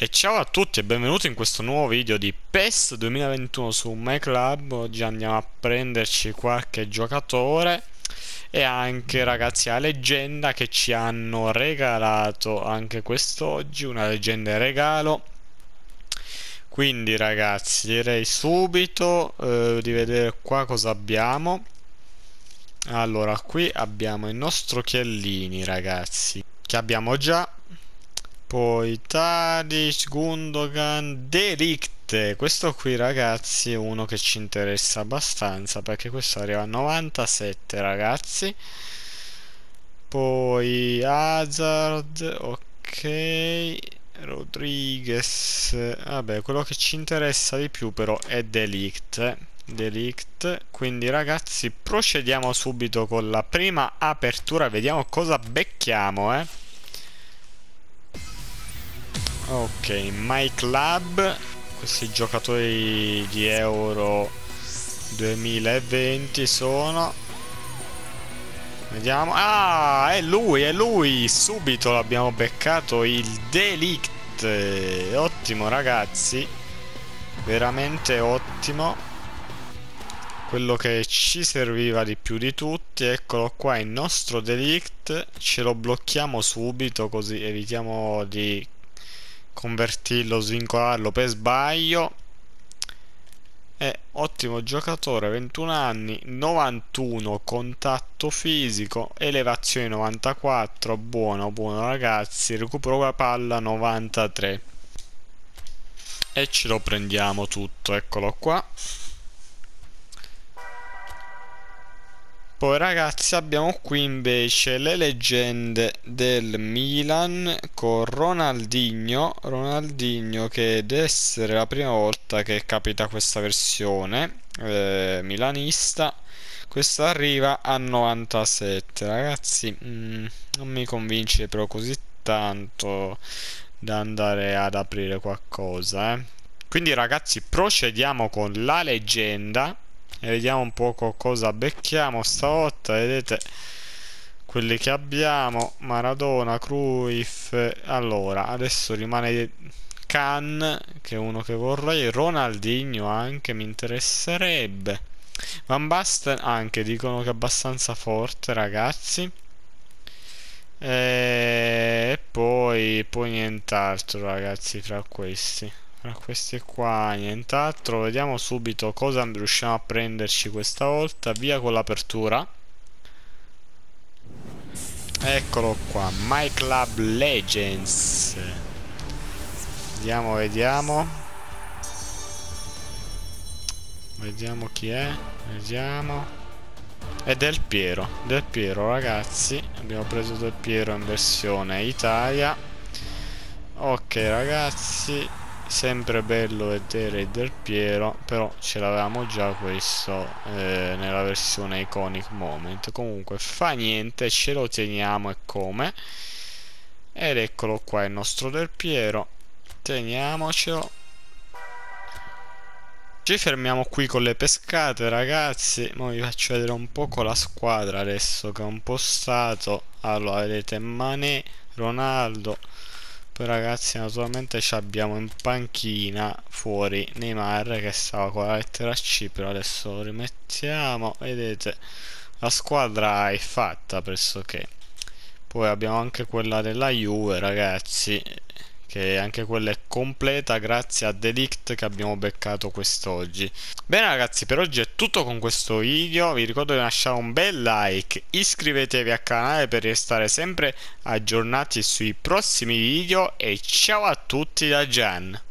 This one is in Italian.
E ciao a tutti e benvenuti in questo nuovo video di PES 2021 su MyClub. Oggi andiamo a prenderci qualche giocatore e anche, ragazzi, la leggenda che ci hanno regalato anche quest'oggi, una leggenda e regalo. Quindi, ragazzi, direi subito di vedere qua cosa abbiamo. Allora, qui abbiamo il nostro Chiellini, ragazzi, che abbiamo già. Poi Tadic, Gundogan, De Ligt. Questo qui, ragazzi, è uno che ci interessa abbastanza, perché questo arriva a 97, ragazzi. Poi Hazard, ok, Rodriguez. Vabbè, quello che ci interessa di più però è De Ligt. Quindi, ragazzi, procediamo subito con la prima apertura. Vediamo cosa becchiamo, Ok, MyClub, questi giocatori di Euro 2020 sono. Vediamo. Ah, è lui! Subito l'abbiamo beccato, il De Ligt. Ottimo, ragazzi. Veramente ottimo. Quello che ci serviva di più di tutti. Eccolo qua, il nostro De Ligt. Ce lo blocchiamo subito, così evitiamo di convertirlo, svincolarlo per sbaglio. È ottimo giocatore, 21 anni, 91, contatto fisico, elevazione 94, buono ragazzi, recupero la palla 93 e ce lo prendiamo tutto, eccolo qua. Poi, ragazzi, abbiamo qui invece le leggende del Milan con Ronaldinho, che deve essere la prima volta che capita questa versione milanista. Questo arriva a 97, ragazzi. Non mi convince però così tanto da andare ad aprire qualcosa, Quindi, ragazzi, procediamo con la leggenda e vediamo un po' cosa becchiamo stavolta. Vedete quelli che abbiamo: Maradona, Cruyff. Allora, adesso rimane Khan, che è uno che vorrei. Ronaldinho anche mi interesserebbe. Van Basten anche, dicono che è abbastanza forte, ragazzi. E poi nient'altro, ragazzi, fra questi. Tra questi qua nient'altro. Vediamo subito cosa riusciamo a prenderci questa volta. Via con l'apertura. Eccolo qua, MyClub Legends. Vediamo chi è. È Del Piero. Ragazzi, abbiamo preso Del Piero in versione Italia. Ok, ragazzi, sempre bello vedere Del Piero, però ce l'avevamo già questo nella versione Iconic Moment. Comunque fa niente, ce lo teniamo, e come. Ed eccolo qua il nostro Del Piero, teniamocelo. Ci fermiamo qui con le pescate, ragazzi. Mo vi faccio vedere un po' la squadra adesso che ho impostato. Allora, vedete Mané, Ronaldo. Ragazzi, naturalmente ci abbiamo in panchina fuori Neymar, che stava con la lettera C, però adesso lo rimettiamo. Vedete, la squadra è fatta pressoché. Poi abbiamo anche quella della Juve, ragazzi, che anche quella è completa grazie a De Ligt, che abbiamo beccato quest'oggi. Bene, ragazzi, per oggi è tutto con questo video. Vi ricordo di lasciare un bel like, iscrivetevi al canale per restare sempre aggiornati sui prossimi video e ciao a tutti da Gian.